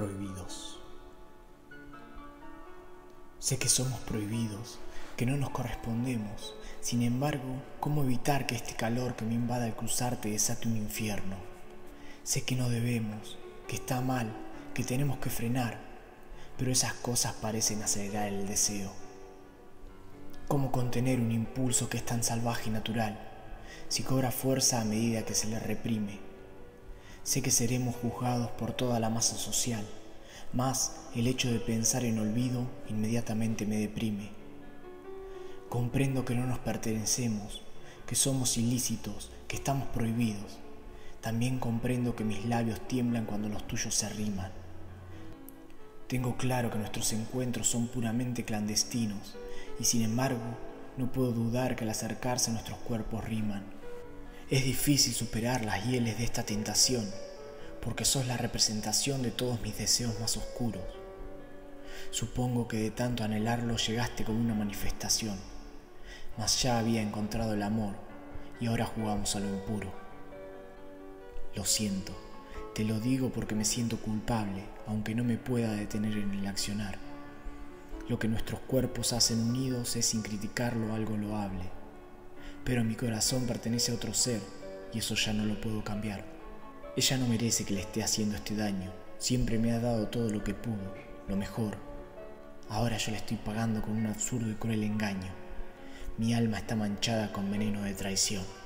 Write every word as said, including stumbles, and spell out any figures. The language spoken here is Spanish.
prohibidos. Sé que somos prohibidos, que no nos correspondemos. Sin embargo, ¿cómo evitar que este calor que me invada al cruzarte desate un infierno? Sé que no debemos, que está mal, que tenemos que frenar, pero esas cosas parecen acelerar el deseo. ¿Cómo contener un impulso que es tan salvaje y natural, si cobra fuerza a medida que se le reprime? Sé que seremos juzgados por toda la masa social, mas el hecho de pensar en olvido inmediatamente me deprime. Comprendo que no nos pertenecemos, que somos ilícitos, que estamos prohibidos. También comprendo que mis labios tiemblan cuando los tuyos se arriman. Tengo claro que nuestros encuentros son puramente clandestinos, y sin embargo, no puedo dudar que al acercarse nuestros cuerpos riman. Es difícil superar las hieles de esta tentación, porque sos la representación de todos mis deseos más oscuros. Supongo que de tanto anhelarlo llegaste con una manifestación, mas ya había encontrado el amor y ahora jugamos a lo impuro. Lo siento, te lo digo porque me siento culpable, aunque no me pueda detener en el accionar. Lo que nuestros cuerpos hacen unidos es, sin criticarlo, algo loable, pero mi corazón pertenece a otro ser y eso ya no lo puedo cambiar. Ella no merece que le esté haciendo este daño, siempre me ha dado todo lo que pudo, lo mejor. Ahora yo le estoy pagando con un absurdo y cruel engaño. Mi alma está manchada con veneno de traición.